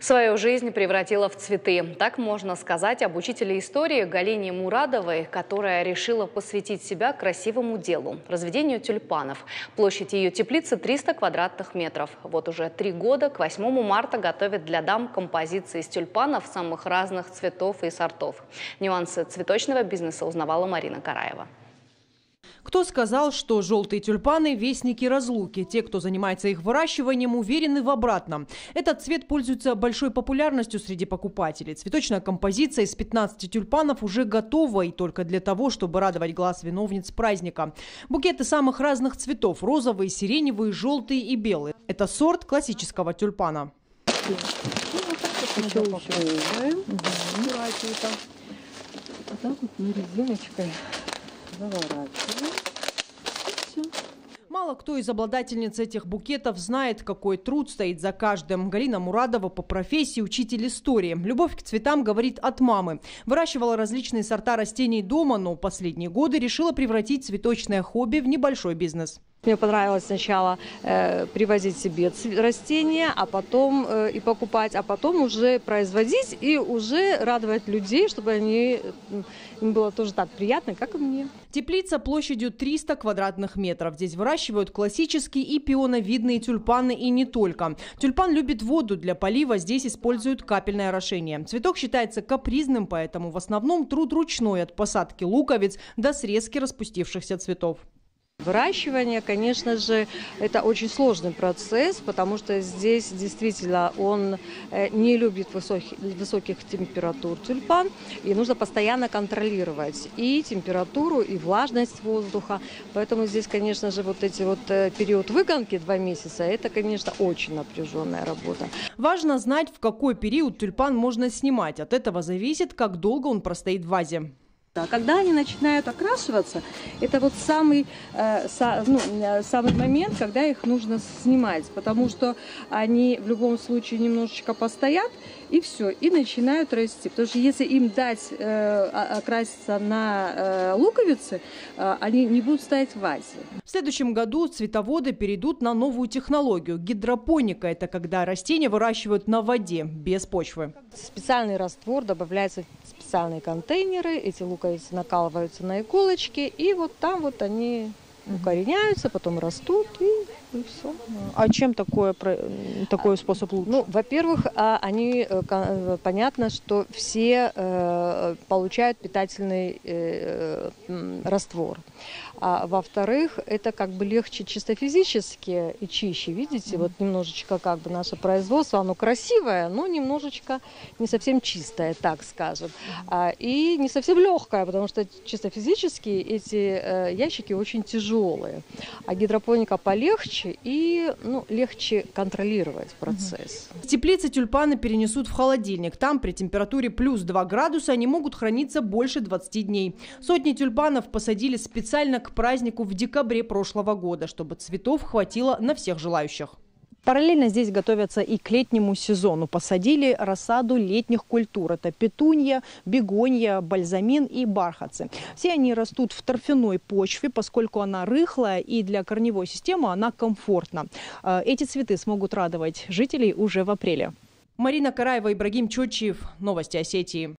Свою жизнь превратила в цветы. Так можно сказать об учителе истории Галине Мурадовой, которая решила посвятить себя красивому делу – разведению тюльпанов. Площадь ее теплицы 300 квадратных метров. Вот уже 3 года к 8 марта готовит для дам композиции из тюльпанов самых разных цветов и сортов. Нюансы цветочного бизнеса узнавала Марина Караева. Кто сказал, что желтые тюльпаны – вестники разлуки? Те, кто занимается их выращиванием, уверены в обратном. Этот цвет пользуется большой популярностью среди покупателей. Цветочная композиция из 15 тюльпанов уже готова и только для того, чтобы радовать глаз виновниц праздника. Букеты самых разных цветов – розовые, сиреневые, желтые и белые. Это сорт классического тюльпана. Мало кто из обладательниц этих букетов знает, какой труд стоит за каждым. Галина Мурадова по профессии учитель истории. Любовь к цветам, говорит, от мамы. Выращивала различные сорта растений дома, но последние годы решила превратить цветочное хобби в небольшой бизнес. Мне понравилось сначала привозить себе растения, а потом и покупать, а потом уже производить и уже радовать людей, чтобы им было тоже так приятно, как и мне. Теплица площадью 300 квадратных метров. Здесь выращивают классические и пионовидные тюльпаны и не только. Тюльпан любит воду. Для полива здесь используют капельное орошение. Цветок считается капризным, поэтому в основном труд ручной, от посадки луковиц до срезки распустившихся цветов. Выращивание, конечно же, это очень сложный процесс, потому что здесь действительно он не любит высоких температур тюльпан, и нужно постоянно контролировать и температуру, и влажность воздуха. Поэтому здесь, конечно же, период выгонки 2 месяца, это, конечно, очень напряженная работа. Важно знать, в какой период тюльпан можно снимать. От этого зависит, как долго он простоит в вазе. Когда они начинают окрашиваться, это самый момент, когда их нужно снимать, потому что они в любом случае немножечко постоят и все, и начинают расти. Потому что если им дать окраситься на луковицы, они не будут стоять в вазе. В следующем году цветоводы перейдут на новую технологию – гидропоника. Это когда растения выращивают на воде, без почвы. Специальный раствор добавляется в специальные контейнеры, эти луковицы накалываются на иголочки, и там они укореняются, потом растут, и все. А чем такой способ лучше? Ну, во-первых, они, понятно, что все получают питательный раствор. А во-вторых, это как бы легче чисто физически и чище, видите, немножечко как бы наше производство, оно красивое, но немножечко не совсем чистое, так скажем, и не совсем легкое, потому что чисто физически эти ящики очень тяжелые, а гидропоника полегче и легче контролировать процесс. Теплицы тюльпаны перенесут в холодильник, там при температуре плюс 2 градуса они могут храниться больше 20 дней. Сотни тюльпанов посадили специально к празднику в декабре прошлого года, чтобы цветов хватило на всех желающих. Параллельно здесь готовятся и к летнему сезону. Посадили рассаду летних культур. Это петунья, бегонья, бальзамин и бархатцы. Все они растут в торфяной почве, поскольку она рыхлая и для корневой системы она комфортна. Эти цветы смогут радовать жителей уже в апреле. Марина Караева, Ибрагим Чучев. Новости Осетии.